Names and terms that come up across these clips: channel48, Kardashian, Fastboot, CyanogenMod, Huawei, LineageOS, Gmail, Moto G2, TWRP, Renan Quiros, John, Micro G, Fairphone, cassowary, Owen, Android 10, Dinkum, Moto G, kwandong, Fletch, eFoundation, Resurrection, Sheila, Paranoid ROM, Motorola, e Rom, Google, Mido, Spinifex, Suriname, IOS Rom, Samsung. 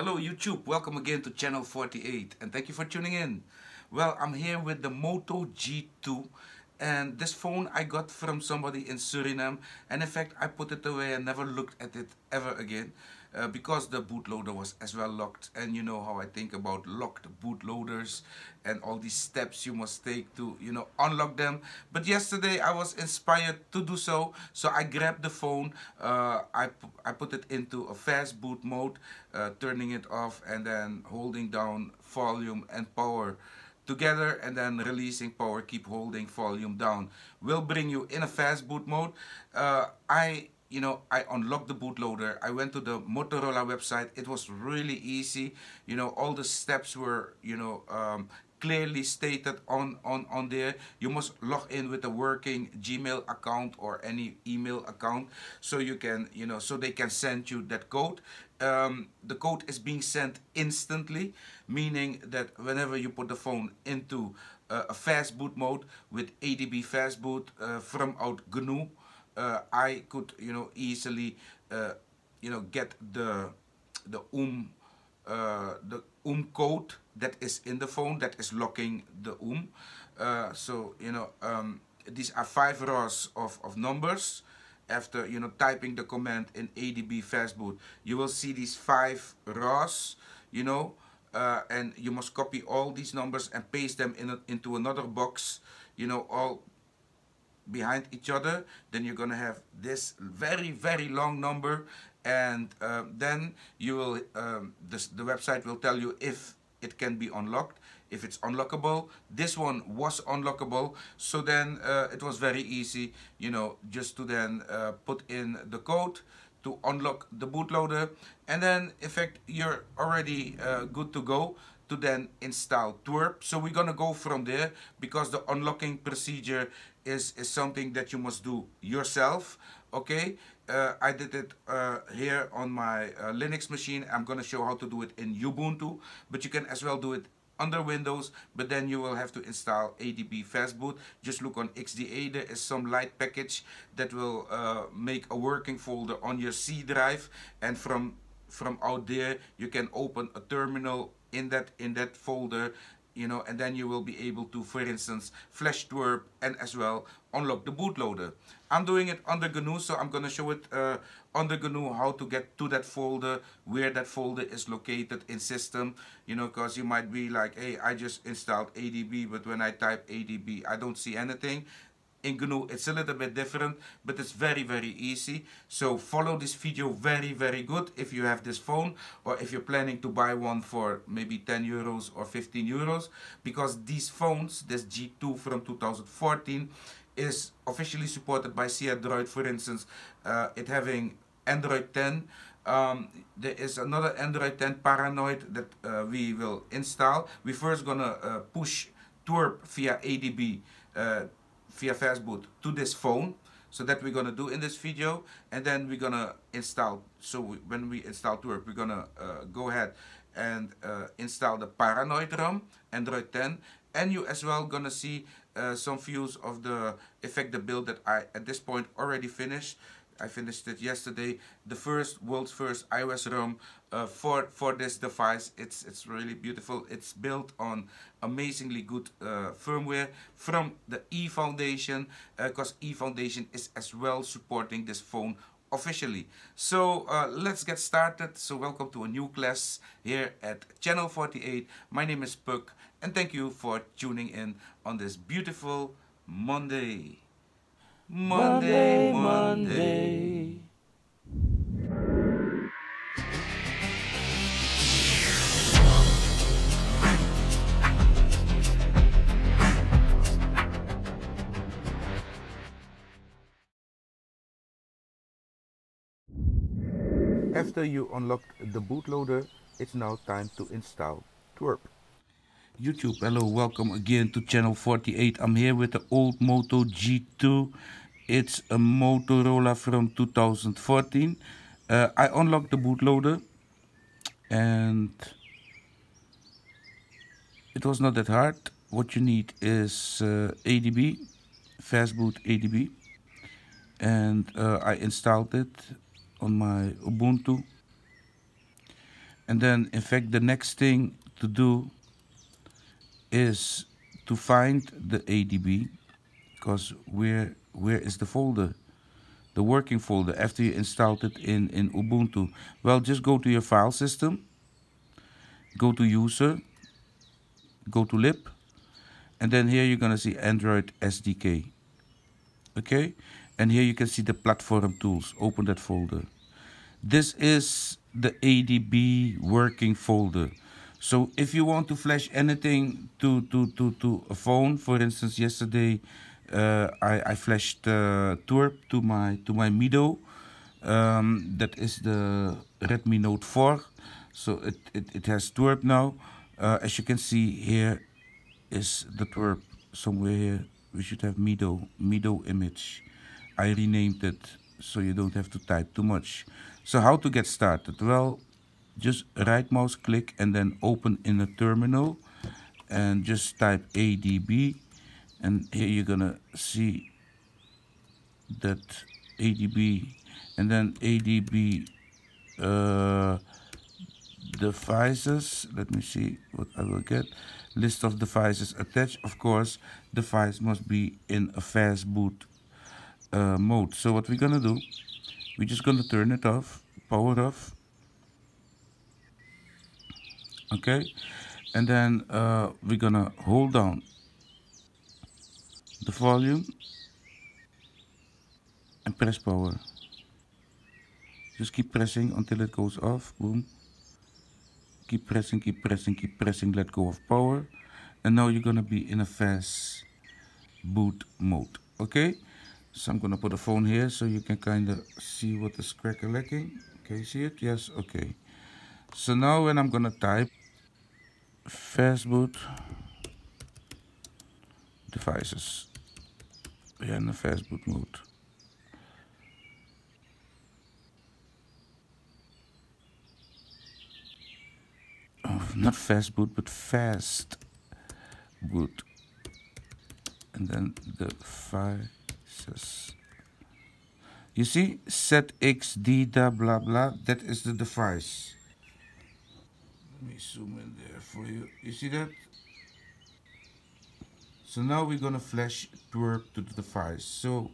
Hello YouTube, welcome again to channel 48 and thank you for tuning in. Well, I'm here with the Moto G2 and this phone I got from somebody in Suriname, and in fact I put it away and never looked at it ever again because the bootloader was as well locked, and you know how I think about locked bootloaders and all these steps you must take to, you know, unlock them. But yesterday I was inspired to do so, so I grabbed the phone, I put it into a fast boot mode, turning it off and then holding down volume and power together and then releasing power. Keep holding volume down, will bring you in a fast boot mode. I unlocked the bootloader. I went to the Motorola website. It was really easy. You know, all the steps were, you know, clearly stated on there. You must log in with a working Gmail account or any email account, so you can, you know, so they can send you that code. The code is being sent instantly, meaning that whenever you put the phone into a fast boot mode with ADB fast boot from out GNU, I could, you know, easily, you know, get the code that is in the phone that is locking the . So, you know, these are 5 rows of numbers. After, you know, typing the command in ADB fastboot, you will see these 5 rows, you know, and you must copy all these numbers and paste them in into another box, you know, all behind each other. Then you're gonna have this very, very long number, and then you will the website will tell you if it can be unlocked, if it's unlockable. This one was unlockable, so then it was very easy, you know, just to then put in the code to unlock the bootloader, and then in fact you're already good to go to then install TWRP. So we're gonna go from there, because the unlocking procedure is something that you must do yourself. Okay, I did it here on my Linux machine. I'm gonna show how to do it in Ubuntu, but you can as well do it under Windows, but then you will have to install ADB Fastboot. Just look on XDA, there is some light package that will make a working folder on your C drive, and from out there you can open a terminal in that folder, you know, and then you will be able to, for instance, flash TWRP and as well unlock the bootloader. I'm doing it under GNU, so I'm gonna show it under GNU how to get to that folder, where that folder is located in system, you know, because you might be like, hey, I just installed ADB, but when I type ADB I don't see anything. In GNU it's a little bit different, but it's very, very easy. So follow this video very, very good if you have this phone, or if you're planning to buy one for maybe 10 euros or 15 euros, because these phones, this G2 from 2014 is officially supported by CyanogenMod. For instance, it having Android 10. There is another Android 10 Paranoid that we will install. We first gonna push TWRP via ADB via fastboot to this phone, so that we're gonna do in this video, and then we're gonna install. So when we install TWRP, we're gonna go ahead and install the Paranoid ROM, Android 10, and you as well gonna see some views of the effect, the build that I at this point already finished. I finished it yesterday. The world's first iOS ROM for this device. It's really beautiful. It's built on amazingly good firmware from the eFoundation, because eFoundation is as well supporting this phone officially. So let's get started. So welcome to a new class here at Channel 48. My name is Puck, and thank you for tuning in on this beautiful Monday. Monday. After you unlocked the bootloader, it's now time to install TWRP. YouTube, hello, welcome again to channel 48. I'm here with the old Moto G2. It's a Motorola from 2014. I unlocked the bootloader and it was not that hard. What you need is ADB, fastboot ADB, and I installed it on my Ubuntu. And then, in fact, the next thing to do is to find the ADB, because where is the folder, the working folder, after you installed it in Ubuntu? Well, just go to your file system, go to user, go to lib, and then here you're going to see Android SDK. Okay, and here you can see the platform tools. Open that folder. This is the ADB working folder. So if you want to flash anything to a phone, for instance, yesterday I flashed TWRP to my Mido. That is the Redmi Note 4. So it has TWRP now. As you can see, here is the TWRP. Somewhere here we should have Mido image. I renamed it so you don't have to type too much. So how to get started? Well, just right mouse click and then open in a terminal and just type ADB, and here you're gonna see that ADB, and then ADB devices. Let me see what I will get. List of devices attached. Of course, device must be in a fastboot mode. So what we're gonna do, we're just gonna turn it off, power off. Okay, and then we're gonna hold down the volume and press power. Just keep pressing until it goes off. Boom. Keep pressing, keep pressing, keep pressing. Let go of power, and now you're gonna be in a fast boot mode. Okay, so I'm gonna put a phone here so you can kind of see what is crack-a-lacking. Okay, you see it? Yes. Okay, so now when I'm gonna type fastboot devices, we are in the fastboot mode. Oh, not fastboot, but fastboot, and then devices. You see, set XDA blah blah. That is the device. Let me zoom in there for you. You see that? So now we're gonna flash TWRP to the device. So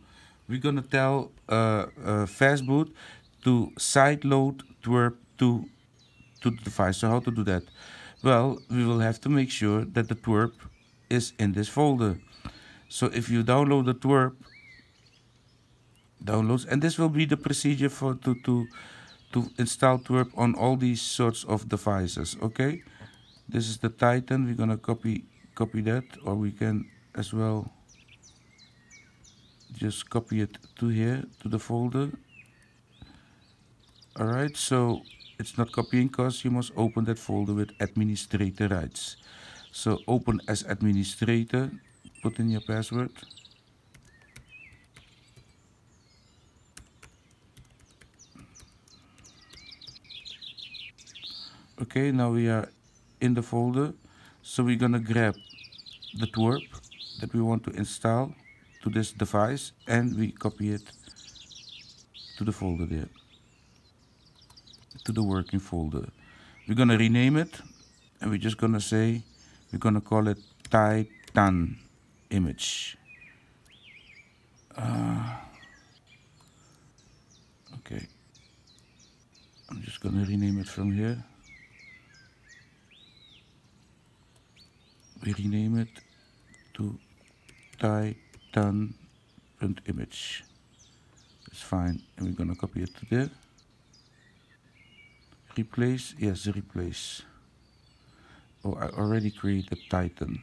we're gonna tell fastboot to sideload TWRP to the device. So how to do that? Well, we will have to make sure that the TWRP is in this folder. So if you download the TWRP, downloads, and this will be the procedure for to install TWRP on all these sorts of devices. Okay, this is the Titan. We're gonna copy that, or we can as well just copy it to here to the folder. All right, so it's not copying because you must open that folder with administrator rights. So open as administrator, put in your password. Okay, now we are in the folder. So we're gonna grab the TWRP that we want to install to this device, and we copy it to the folder there, to the working folder. We're gonna rename it, and we're just gonna say, we're gonna call it Titan image. Okay, I'm just gonna rename it from here. We rename it to Titan.image. It's fine, and we're gonna copy it to there. Replace, yes, replace. Oh, I already created Titan.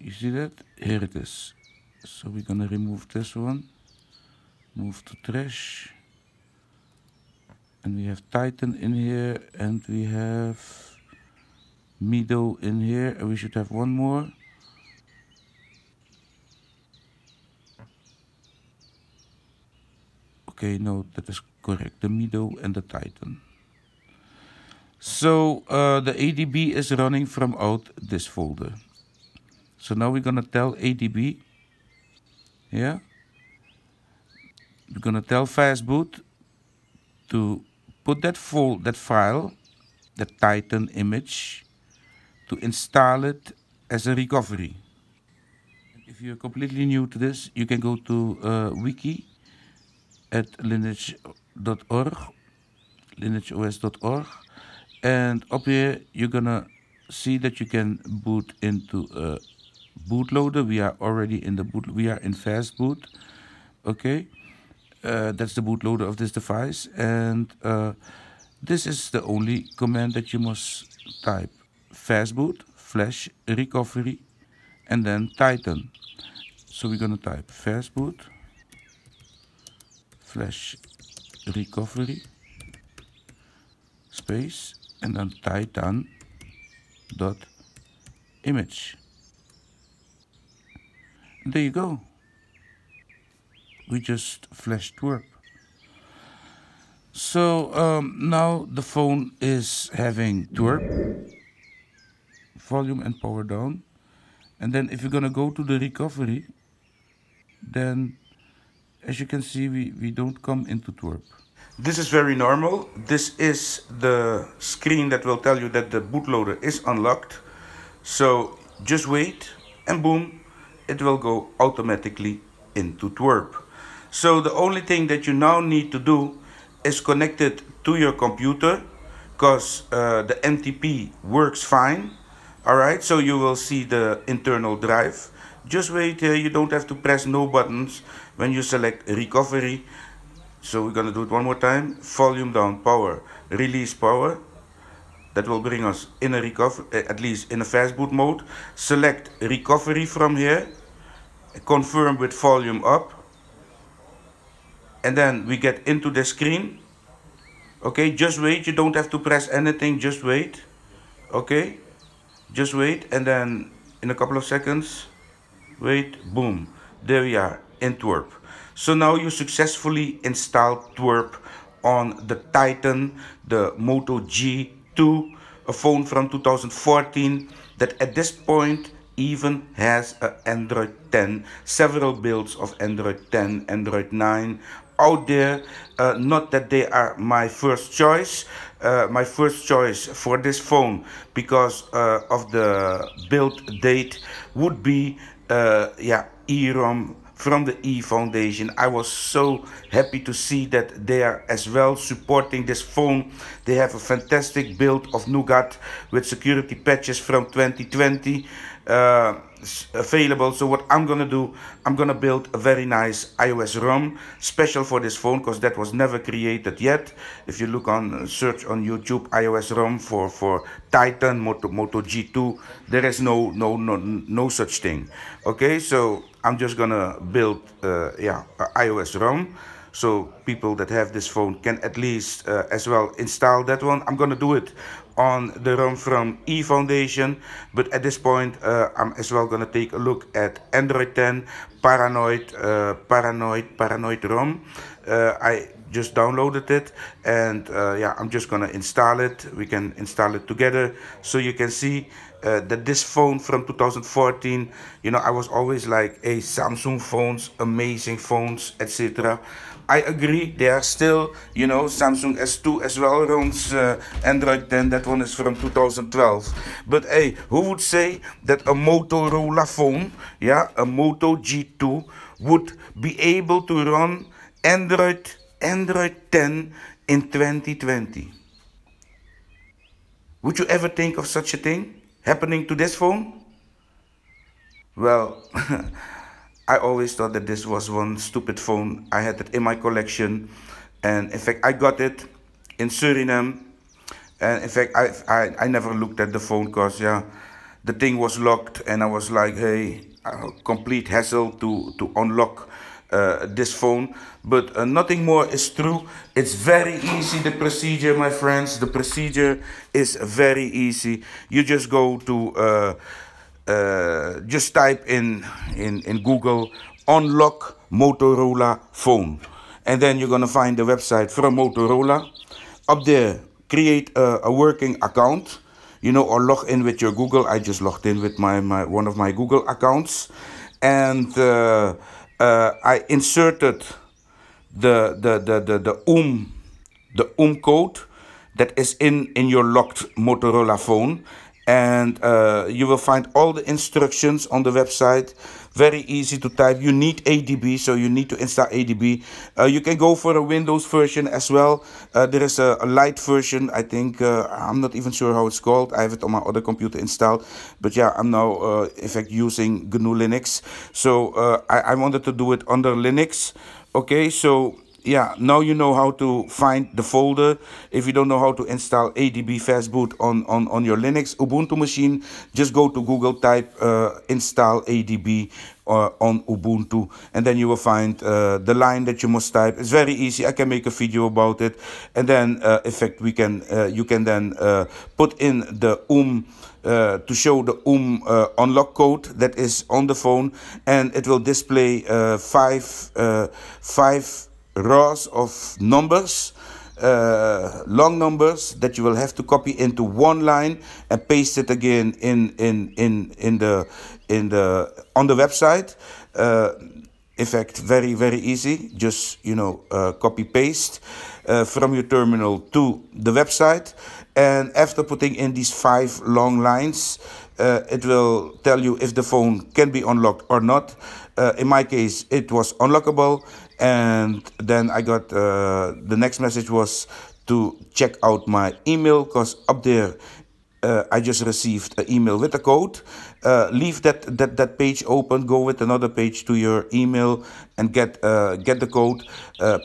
You see that? Here it is. So we're gonna remove this one, move to trash, and we have Titan in here, and we have Mido in here, and we should have one more. Okay, no, that is correct, the Mido and the Titan. So the ADB is running from out this folder. So now we're gonna tell ADB, yeah, we're gonna tell fastboot to put that fold, that file, the Titan image, to install it as a recovery. If you're completely new to this, you can go to wiki at lineage.org, lineageos.org, and up here you're gonna see that you can boot into a bootloader. We are already in the boot. We are in Fastboot. Okay, that's the bootloader of this device, and this is the only command that you must type: Fastboot / recovery, and then Titan. So we're gonna type Fastboot / recovery space and then Titan.image. There you go. We just flashed TWRP. So now the phone is having TWRP, volume and power down. And then if you're gonna go to the recovery, then as you can see, we don't come into TWRP. This is very normal. This is the screen that will tell you that the bootloader is unlocked. So just wait and boom, it will go automatically into TWRP. So the only thing that you now need to do is connect it to your computer, because the MTP works fine. All right, so you will see the internal drive. Just wait here, you don't have to press no buttons when you select recovery. So we're gonna do it one more time. Volume down, power, release power. That will bring us in a recovery, at least in a fastboot mode. Select recovery from here. Confirm with volume up. And then we get into the screen. Okay, just wait, you don't have to press anything, just wait. Okay, just wait, and then in a couple of seconds, wait, boom, there we are in TWRP. So now you successfully installed TWRP on the Titan, the Moto G2, a phone from 2014 that at this point even has an Android 10, several builds of Android 10, Android 9 out there. Not that they are my first choice. My first choice for this phone, because of the build date, would be eROM from the eFoundation. I was so happy to see that they are as well supporting this phone. They have a fantastic build of Nougat with security patches from 2020 available. So what I'm gonna do, I'm gonna build a very nice iOS ROM special for this phone, because that was never created yet. If you look on search on YouTube iOS ROM for Titan, Moto G2, there is no such thing. Okay, so I'm just gonna build an iOS ROM, so people that have this phone can at least as well install that one. I'm gonna do it on the ROM from eFoundation, but at this point I'm as well gonna take a look at Android 10 Paranoid ROM. I just downloaded it, and I'm just gonna install it. We can install it together, so you can see that this phone from 2014, I was always like, hey, Samsung phones, amazing phones, etc. I agree, they are still, Samsung S2 as well, runs Android 10, that one is from 2012. But hey, who would say that a Motorola phone, a Moto G2, would be able to run Android 10 in 2020? Would you ever think of such a thing happening to this phone? Well, I always thought that this was one stupid phone. I had it in my collection, and in fact I got it in Suriname, and in fact I never looked at the phone, because the thing was locked, and I was like, hey, complete hassle to unlock this phone. But nothing more is true. It's very easy, the procedure, my friends. The procedure is very easy. You just go to just type in Google unlock Motorola phone, and then you're gonna find the website from Motorola. Up there, create a working account, or log in with your Google. I just logged in with my one of my Google accounts, and I inserted the the code that is in your locked Motorola phone. And you will find all the instructions on the website. Very easy to type. You need ADB, so you need to install ADB. You can go for a Windows version as well. There is a light version, I think. I'm not even sure how it's called. I have it on my other computer installed. But yeah, I'm now, in fact, using GNU Linux. So I wanted to do it under Linux. Okay, so... yeah, now you know how to find the folder. If you don't know how to install ADB Fastboot on your Linux Ubuntu machine, just go to Google, type install ADB on Ubuntu, and then you will find the line that you must type. It's very easy. I can make a video about it. And then, in fact, we can you can then put in the to show the unlock code that is on the phone, and it will display five rows of numbers, long numbers that you will have to copy into one line and paste it again on the website. In fact, very easy. Just, you know, copy paste from your terminal to the website, and after putting in these five long lines, it will tell you if the phone can be unlocked or not. In my case, it was unlockable, and then I got the next message was to check out my email, because up there I just received an email with a code. Leave that page open, go with another page to your email and get the code,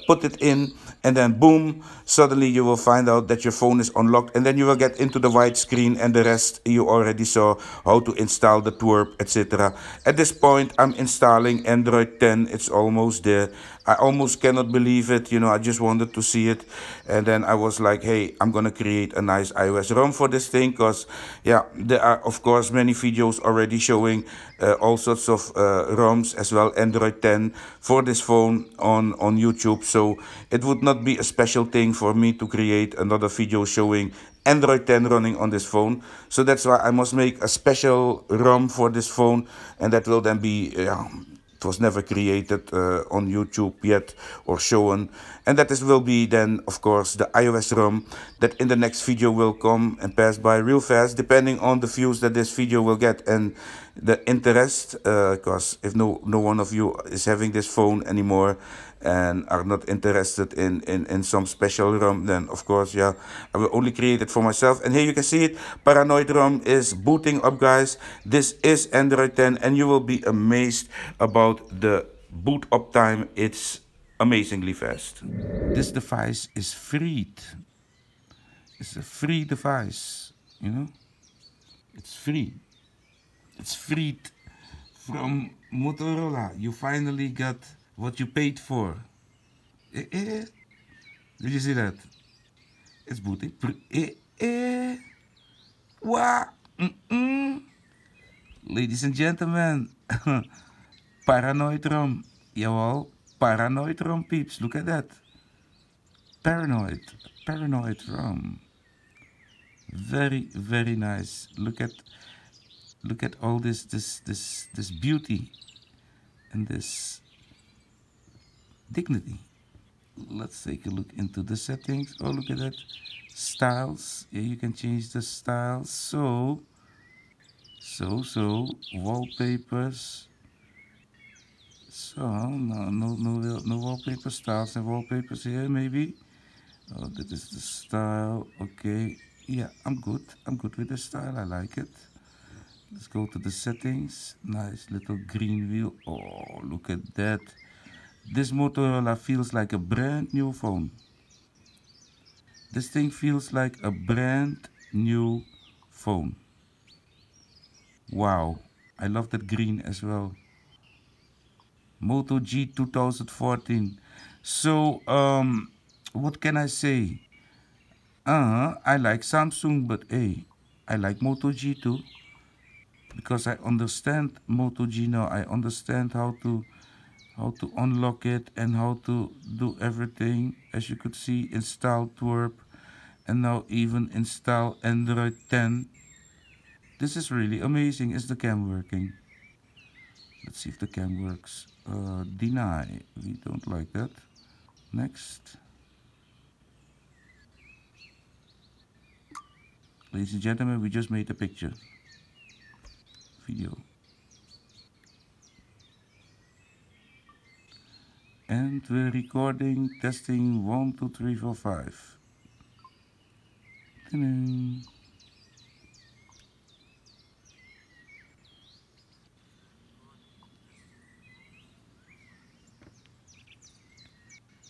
put it in, and then boom, suddenly you will find out that your phone is unlocked, and then you will get into the widescreen, and the rest you already saw, how to install the TWRP, etc. At this point, I'm installing Android 10. It's almost there. I almost cannot believe it. You know, I just wanted to see it. And then I was like, hey, I'm going to create a nice iOS ROM for this thing, because, yeah, there are, of course, many videos already showing all sorts of ROMs as well, Android 10 for this phone on YouTube. So it would not be a special thing for me to create another video showing Android 10 running on this phone. So that's why I must make a special ROM for this phone, and that will then be... it was never created on YouTube yet or shown. And that will be then, of course, the iOS ROM that in the next video will come and pass by real fast, depending on the views that this video will get and the interest, because if no one of you is having this phone anymore and are not interested in some special ROM, then of course, yeah, I will only create it for myself. And here you can see it, Paranoid ROM is booting up, guys. This is Android 10, and you will be amazed about the boot up time. It's amazingly fast. This device is freed. It's a free device, you know, it's free. It's freed from Motorola. You finally got what you paid for. Did you see that? It's booting. Ladies and gentlemen, Paranoid ROM. Jawel, Paranoid ROM, peeps. Look at that. Paranoid ROM. Very nice. Look at all this beauty and this dignity. Let's take a look into the settings. Oh, look at that. Styles. Yeah, you can change the styles. So wallpapers. So no wallpaper styles and wallpapers here maybe. Oh, that is the style. Okay. Yeah, I'm good. I'm good with the style. I like it. Let's go to the settings. Nice little green wheel. Oh, look at that. This Motorola feels like a brand new phone. This thing feels like a brand new phone. Wow. I love that green as well. Moto G 2014. So, what can I say? I like Samsung, but hey, I like Moto G too. Because I understand Moto G now. I understand how to unlock it and how to do everything. As you could see, install TWRP and now even install Android 10. This is really amazing. Is the cam working? Let's see if the cam works. Deny. We don't like that. Next. Ladies and gentlemen, we just made a picture. Video. And we're recording, testing 1, 2, 3, 4, 5. Ta-da.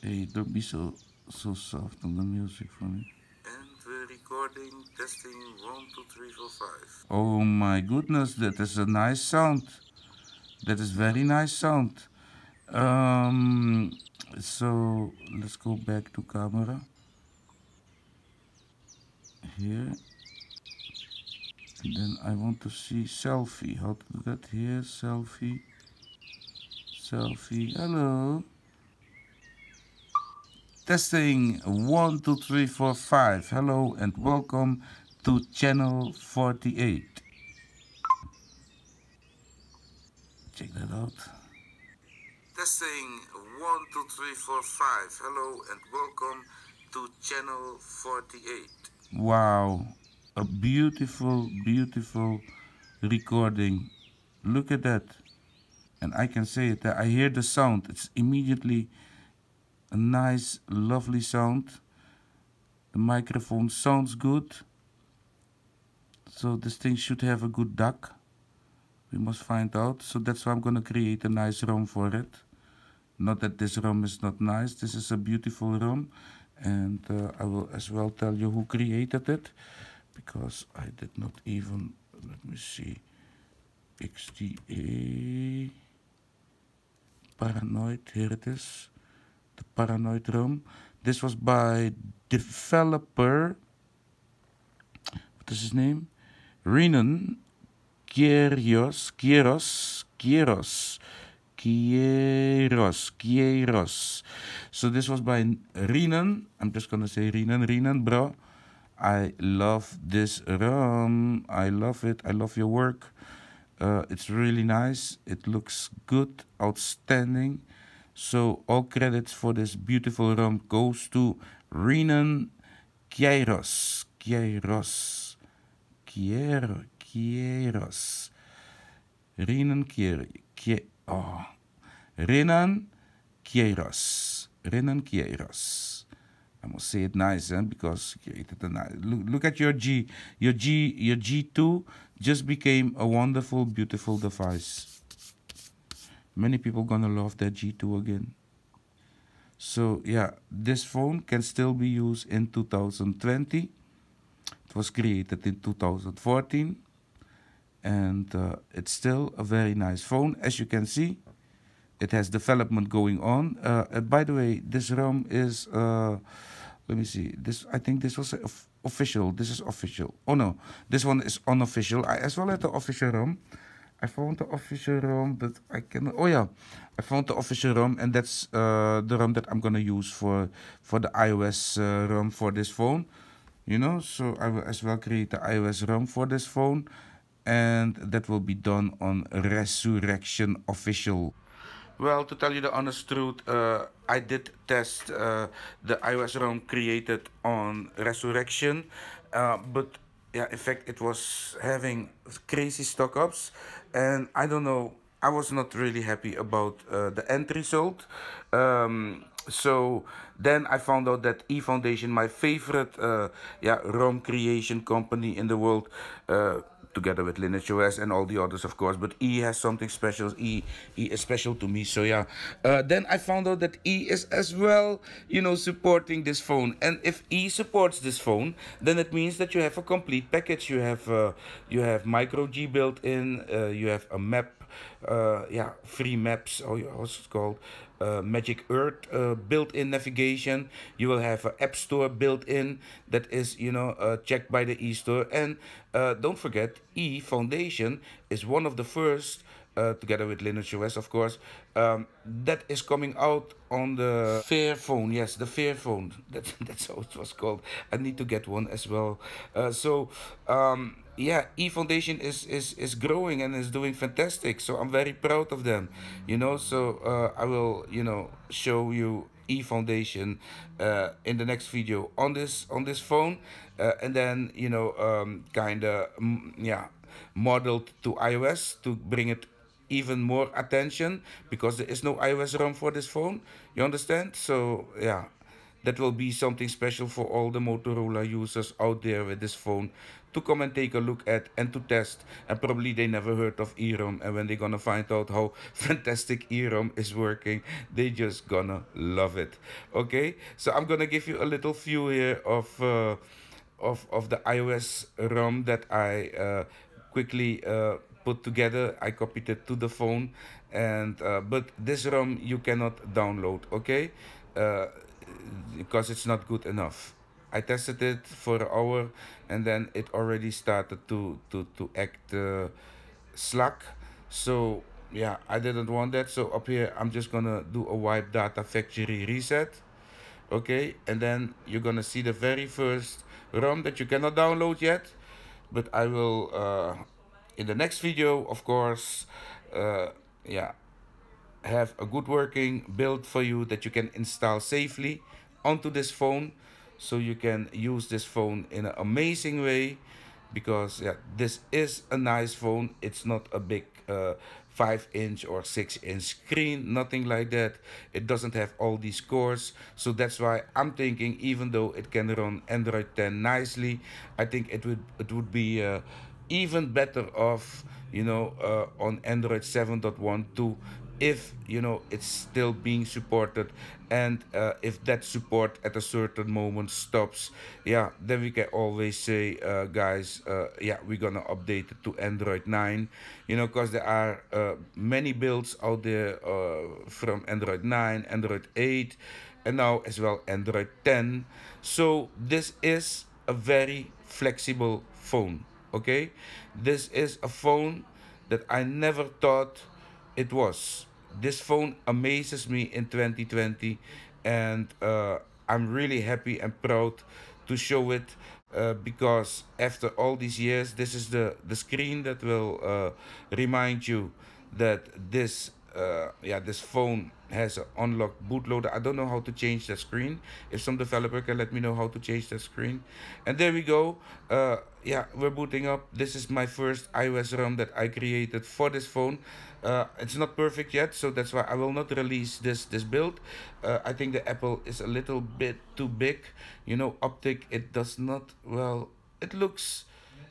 Hey, don't be so soft on the music for me. And we're recording, testing 1, 2, 3, 4, 5. Oh my goodness, that is a nice sound. That is very nice sound. So let's go back to camera. Here. And then I want to see selfie. How to do that here? Selfie. Selfie. Hello. Testing 1, 2, 3, 4, 5. Hello and welcome to channel 48. Check that out. Testing 1, 2, 3, 4, 5. Hello and welcome to channel 48. Wow, a beautiful, beautiful recording. Look at that, and I can say it. I hear the sound. It's immediately. A nice, lovely sound. The microphone sounds good. So this thing should have a good DAC. We must find out. So that's why I'm going to create a nice ROM for it. Not that this ROM is not nice. This is a beautiful ROM. And I will as well tell you who created it. Because I did not even... Let me see. XDA. Paranoid. Here it is. The Paranoid ROM. This was by developer. What is his name? Renan Quiros. So this was by Renan. I'm just gonna say Renan, bro. I love this ROM. I love it. I love your work. It's really nice. It looks good, outstanding. So all credits for this beautiful ROM goes to Renan Quiros. Renan Quiros. I must say it nice, huh? Because look at your G. Your G2 just became a wonderful, beautiful device. Many people gonna love their G2 again. So yeah, this phone can still be used in 2020. It was created in 2014. And it's still a very nice phone. As you can see, it has development going on. By the way, this ROM is, let me see. This, I think this was official. This is official. Oh no, this one is unofficial. I as well had the official ROM. I found the official ROM, but I cannot. Oh yeah, I found the official ROM, and that's the ROM that I'm gonna use for the iOS ROM for this phone. You know, so I will as well create the iOS ROM for this phone, and that will be done on Resurrection official. Well, to tell you the honest truth, I did test the iOS ROM created on Resurrection, but. Yeah, in fact, it was having crazy stock-ups, and I don't know, I was not really happy about the end result. So then I found out that eFoundation, my favorite ROM creation company in the world, together with LineageOS and all the others, of course, but E has something special. E is special to me, so yeah. Then I found out that E is as well, you know, supporting this phone. And if E supports this phone, then it means that you have a complete package. You have micro G built in. You have a map, free maps. Oh, what's it called? Magic Earth built-in navigation. You will have an app store built-in that is, you know, checked by the e-store. And don't forget, eFoundation is one of the first, together with LineageOS, of course, that is coming out on the Fairphone. Yes, the Fairphone. That's how it was called. I need to get one as well. Yeah, eFoundation is growing and is doing fantastic. So I'm very proud of them, you know. So I will, you know, show you eFoundation in the next video on this phone, and then, you know, kind of, yeah, modeled to iOS to bring it even more attention, because there is no iOS ROM for this phone, you understand? So yeah, that will be something special for all the Motorola users out there with this phone to come and take a look at and to test. And probably they never heard of eROM, and when they're gonna find out how fantastic eROM is working, they just gonna love it. Okay, so I'm gonna give you a little view here of the iOS ROM that I quickly put together. I copied it to the phone, and but this ROM you cannot download, okay, because it's not good enough. I tested it for an hour, and then it already started to act slack. So yeah, I didn't want that. So up here I'm just gonna do a wipe data factory reset, okay, and then you're gonna see the very first ROM that you cannot download yet, but I will in the next video, of course, yeah, have a good working build for you that you can install safely onto this phone, so you can use this phone in an amazing way. Because yeah, this is a nice phone. It's not a big 5-inch or 6-inch screen, nothing like that. It doesn't have all these cores, so that's why I'm thinking, even though it can run Android 10 nicely, I think it would be even better off, you know, on Android 7.1.2, if, you know, it's still being supported. And if that support at a certain moment stops, yeah, then we can always say, guys, yeah, we're gonna update it to Android 9, you know, because there are many builds out there from Android 9, Android 8, and now as well Android 10. So this is a very flexible phone, okay? This is a phone that I never thought it was. This phone amazes me in 2020, and I'm really happy and proud to show it, because after all these years, this is the screen that will remind you that this yeah, this phone has an unlocked bootloader. I don't know how to change the screen. If some developer can let me know how to change the screen. And there we go. Yeah, we're booting up. This is my first iOS ROM that I created for this phone. It's not perfect yet, so that's why I will not release this build. I think the Apple is a little bit too big. You know, Optic, it does not, well, it looks,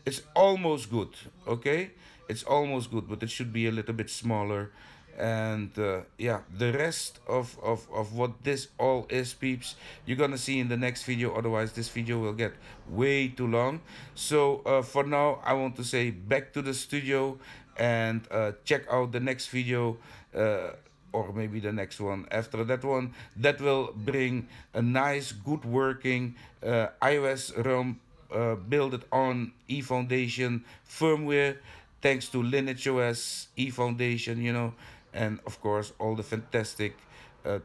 it's almost good, okay? It's almost good, but it should be a little bit smaller. And yeah, the rest of what this all is, peeps, you're gonna see in the next video. Otherwise this video will get way too long. So for now, I want to say back to the studio, and check out the next video, or maybe the next one after that one, that will bring a nice good working iOS ROM built on eFoundation firmware, thanks to LineageOS, eFoundation, you know, and of course all the fantastic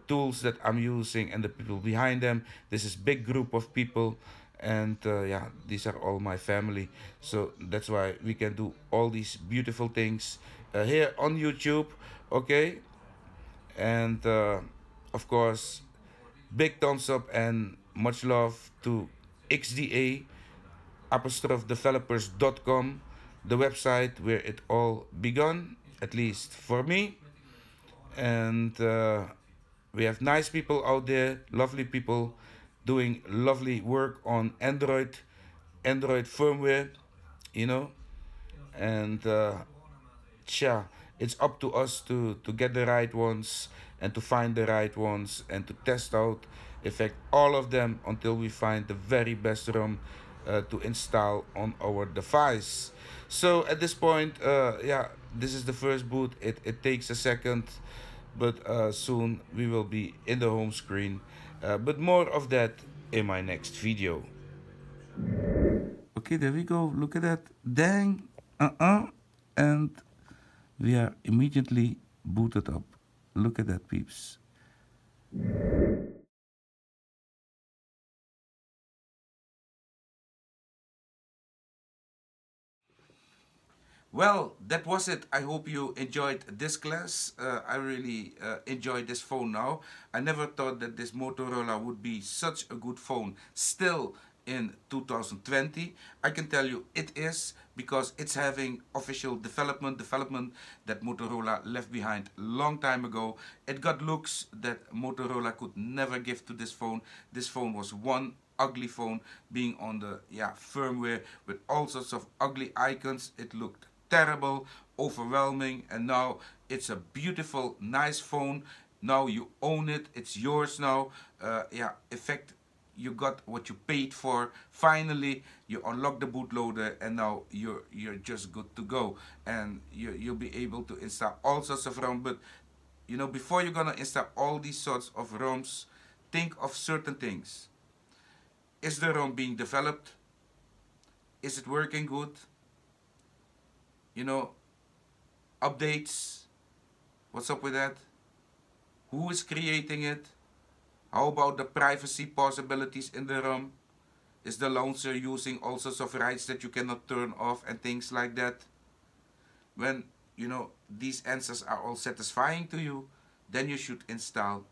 tools that I'm using and the people behind them. This is big group of people, and yeah, these are all my family, so that's why we can do all these beautiful things here on YouTube, okay? And of course, big thumbs up and much love to XDA_developers.com, the website where it all begun, at least for me. And we have nice people out there, lovely people doing lovely work on Android firmware, you know. And tja, it's up to us to get the right ones, and to find the right ones, and to test out, in fact, all of them, until we find the very best ROM to install on our device. So at this point, yeah, this is the first boot. It takes a second, but soon we will be in the home screen, but more of that in my next video. Okay, there we go, look at that, dang, and we are immediately booted up. Look at that, peeps. Well, that was it. I hope you enjoyed this class. I really enjoy this phone now. I never thought that this Motorola would be such a good phone still in 2020. I can tell you it is, because it's having official development that Motorola left behind long time ago. It got looks that Motorola could never give to this phone. This phone was one ugly phone, being on the firmware with all sorts of ugly icons. It looked terrible, overwhelming, and now it's a beautiful, nice phone. Now you own it, it's yours now. In fact, you got what you paid for. Finally, you unlock the bootloader, and now you're just good to go. And you'll be able to install all sorts of ROMs. But you know, before you're gonna install all these sorts of ROMs, think of certain things. Is the ROM being developed? Is it working good? You know, updates, what's up with that? Who is creating it? How about the privacy possibilities in the ROM? Is the launcher using all sorts of rights that you cannot turn off and things like that? When, you know, these answers are all satisfying to you, then you should install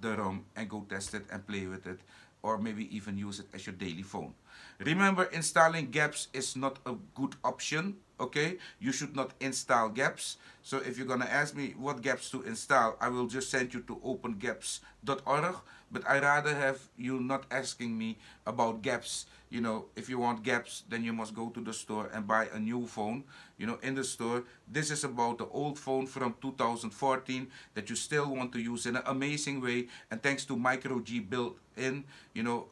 the ROM and go test it and play with it, or maybe even use it as your daily phone. Remember, installing gaps is not a good option. Okay, you should not install gaps. So if you're gonna ask me what gaps to install, I will just send you to opengaps.org, but I rather have you not asking me about gaps. You know, if you want gaps, then you must go to the store and buy a new phone, you know, in the store. This is about the old phone from 2014 that you still want to use in an amazing way, and thanks to Micro G built-in, you know,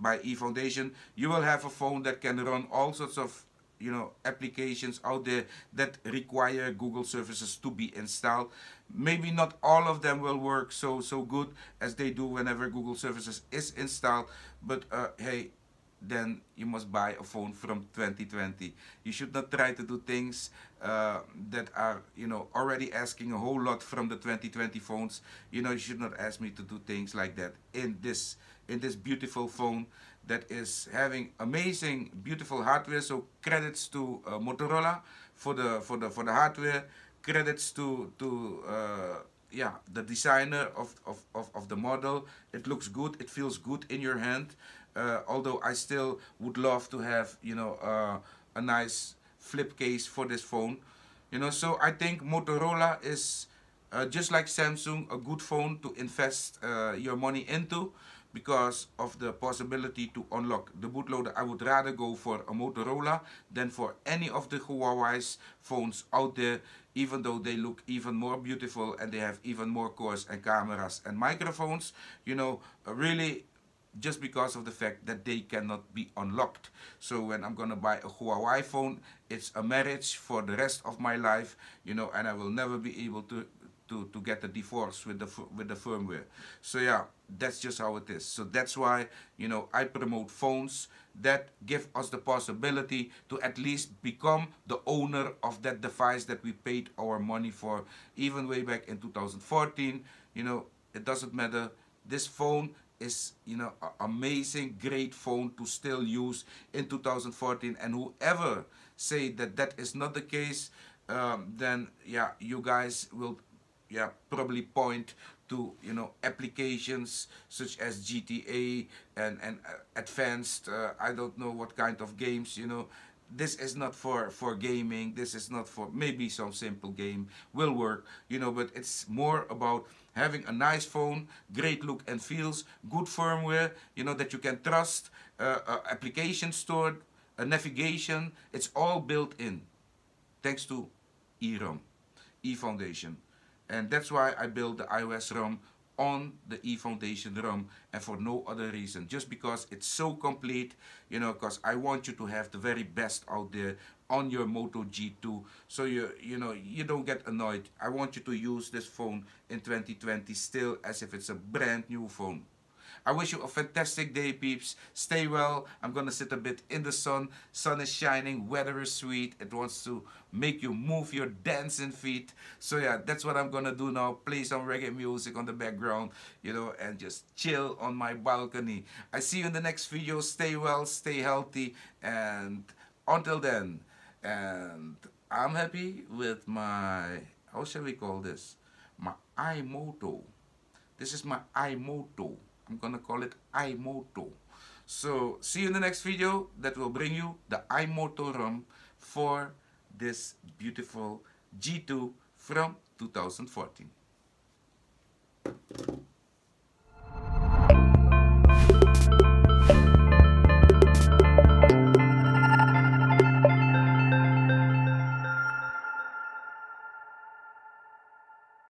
by eFoundation, you will have a phone that can run all sorts of, you know, applications out there that require Google services to be installed. Maybe not all of them will work so good as they do whenever Google services is installed, but hey, then you must buy a phone from 2020. You should not try to do things that are, you know, already asking a whole lot from the 2020 phones. You know, you should not ask me to do things like that in this beautiful phone that is having amazing, beautiful hardware. So credits to Motorola for the hardware. Credits to the designer of the model. It looks good. It feels good in your hand. Although I still would love to have, you know, a nice flip case for this phone. You know, so I think Motorola is just like Samsung, a good phone to invest your money into, because of the possibility to unlock the bootloader. I would rather go for a Motorola than for any of the Huawei's phones out there, even though they look even more beautiful and they have even more cores and cameras and microphones, you know, really just because of the fact that they cannot be unlocked. So when I'm gonna buy a Huawei phone, it's a marriage for the rest of my life, you know, and I will never be able to get a divorce with the firmware. So yeah, that's just how it is. So that's why, you know, I promote phones that give us the possibility to at least become the owner of that device that we paid our money for, even way back in 2014. You know, it doesn't matter. This phone is, you know, an amazing, great phone to still use in 2014. And whoever say that is not the case, then yeah, you guys will probably point to, you know, applications such as GTA and advanced I don't know what kind of games. You know, this is not for gaming. This is not for, maybe some simple game will work, you know, but it's more about having a nice phone, great look and feels, good firmware, you know, that you can trust, application stored, navigation. It's all built in thanks to eROM, eFoundation. And that's why I built the iOS ROM on the eFoundation ROM, and for no other reason, just because it's so complete, you know, because I want you to have the very best out there on your Moto G2, so you know, you don't get annoyed. I want you to use this phone in 2020 still as if it's a brand new phone. I wish you a fantastic day, peeps. Stay well. I'm gonna sit a bit in the sun. Sun is shining, weather is sweet. It wants to make you move your dancing feet. So yeah, that's what I'm gonna do now. Play some reggae music on the background, you know, and just chill on my balcony. I see you in the next video. Stay well, stay healthy, and until then, and I'm happy with my, how shall we call this, my iMoto. This is my iMoto. I'm gonna call it iMoto. So see you in the next video that will bring you the iMoto ROM for this beautiful G2 from 2014.